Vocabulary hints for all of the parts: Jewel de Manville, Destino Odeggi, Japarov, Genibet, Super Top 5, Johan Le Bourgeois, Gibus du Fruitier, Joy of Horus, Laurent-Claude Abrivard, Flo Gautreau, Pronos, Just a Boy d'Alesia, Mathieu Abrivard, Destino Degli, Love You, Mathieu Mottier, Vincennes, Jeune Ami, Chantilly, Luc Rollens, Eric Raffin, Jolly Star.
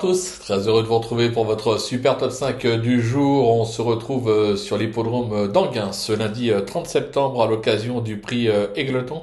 tous, très heureux de vous retrouver pour votre super top 5 du jour. On se retrouve sur l'hippodrome d'Anguin ce lundi 30 septembre à l'occasion du prix Égletton.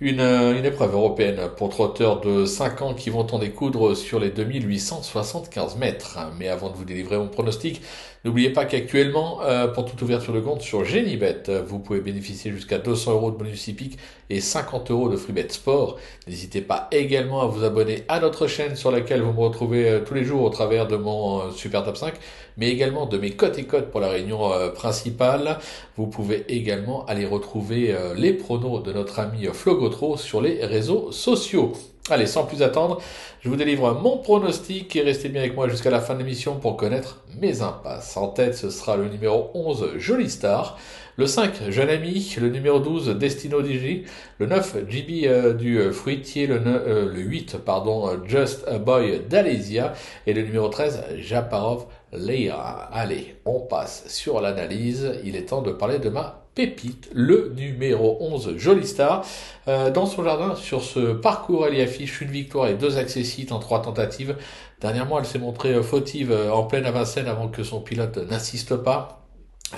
Une épreuve européenne pour trotteurs de 5 ans qui vont en découdre sur les 2875 mètres. Mais avant de vous délivrer mon pronostic, n'oubliez pas qu'actuellement, pour toute ouverture de compte sur Genibet, vous pouvez bénéficier jusqu'à 200 € de bonus hippique et 50 € de free bet sport. N'hésitez pas également à vous abonner à notre chaîne sur laquelle vous me retrouvez tous les jours au travers de mon super top 5, mais également de mes cotes et codes pour la réunion principale. Vous pouvez également aller retrouver les pronos de notre ami Flo Gautreau sur les réseaux sociaux. Allez, sans plus attendre, je vous délivre mon pronostic et restez bien avec moi jusqu'à la fin de l'émission pour connaître mes impasses. En tête, ce sera le numéro 11, Jolly Star, le 5, Jeune Ami, le numéro 12, Destino Degli, le 9, Gibus du Fruitier, le 8, pardon, Just a Boy d'Alesia et le numéro 13, Japarov, Léa. Allez, on passe sur l'analyse. Il est temps de parler de ma pépite, le numéro 11, Jolly Star. Dans son jardin, sur ce parcours, elle y affiche une victoire et 2 accessits en 3 tentatives. Dernièrement, elle s'est montrée fautive en pleine à Vincennes avant que son pilote n'insiste pas.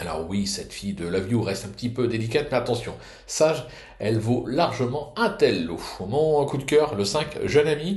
Alors oui, cette fille de Love You reste un petit peu délicate, mais attention, sage, elle vaut largement un tel lot. Mon coup de cœur, le 5, Jeune Ami,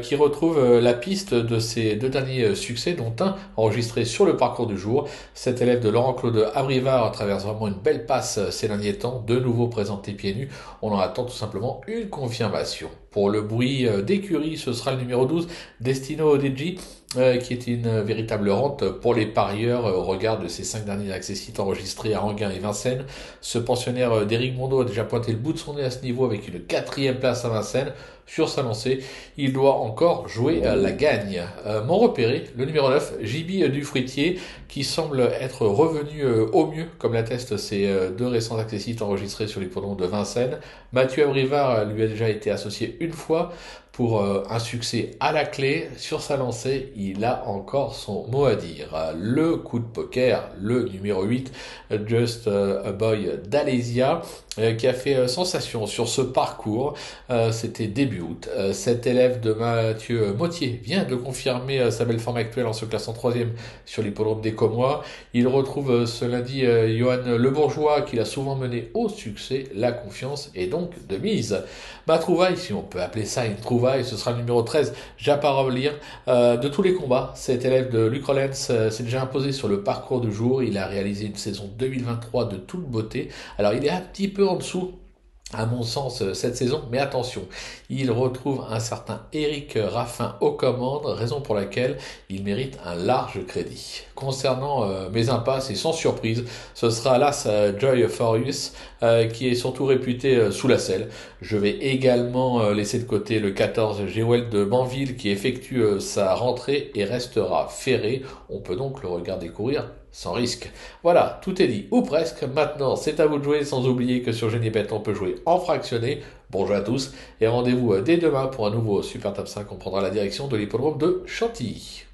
qui retrouve la piste de ses 2 derniers succès, dont un enregistré sur le parcours du jour. Cet élève de Laurent-Claude Abrivard traverse vraiment une belle passe ces derniers temps, de nouveau présenté pieds nus. On en attend tout simplement une confirmation. Pour le bruit d'écurie, ce sera le numéro 12, Destino Odeggi, qui est une véritable rente pour les parieurs au regard de ses 5 derniers accessits enregistrés à Anguin et Vincennes. Ce pensionnaire d'Éric Mondo a déjà pointé le bout de son nez à ce niveau avec une 4e place à Vincennes. Sur sa lancée, il doit encore jouer la gagne. Mon repéré, le numéro 9, Gibus du Fruitier, qui semble être revenu au mieux, comme l'attestent ses 2 récents accessits enregistrés sur l'hippodrome de Vincennes. Mathieu Abrivard lui a déjà été associé une fois pour un succès à la clé. Sur sa lancée, il a encore son mot à dire. Le coup de poker, le numéro 8, Just a Boy d'Alesia, qui a fait sensation sur ce parcours. C'était début août. Cet élève de Mathieu Mottier vient de confirmer sa belle forme actuelle en se classant 3e sur l'hippodrome des Comois. Il retrouve ce lundi Johan Le Bourgeois, qui l'a souvent mené au succès. La confiance est donc de mise. Ma trouvaille, si on peut appeler ça une trouvaille, ce sera le numéro 13, Japarov. De tous les combats, cet élève de Luc Rollens s'est déjà imposé sur le parcours du jour. Il a réalisé une saison 2023 de toute beauté. Alors il est un petit peu en dessous, à mon sens, cette saison, mais attention, il retrouve un certain Eric Raffin aux commandes, raison pour laquelle il mérite un large crédit. Concernant mes impasses, et sans surprise, ce sera l'as Joy of Horus, qui est surtout réputé sous la selle. Je vais également laisser de côté le 14, Jewel de Manville, qui effectue sa rentrée et restera ferré. On peut donc le regarder courir sans risque. Voilà, tout est dit, ou presque. Maintenant, c'est à vous de jouer, sans oublier que sur Genibet, on peut jouer en fractionné. Bonjour à tous, et rendez-vous dès demain pour un nouveau Super Top 5. On prendra la direction de l'hippodrome de Chantilly.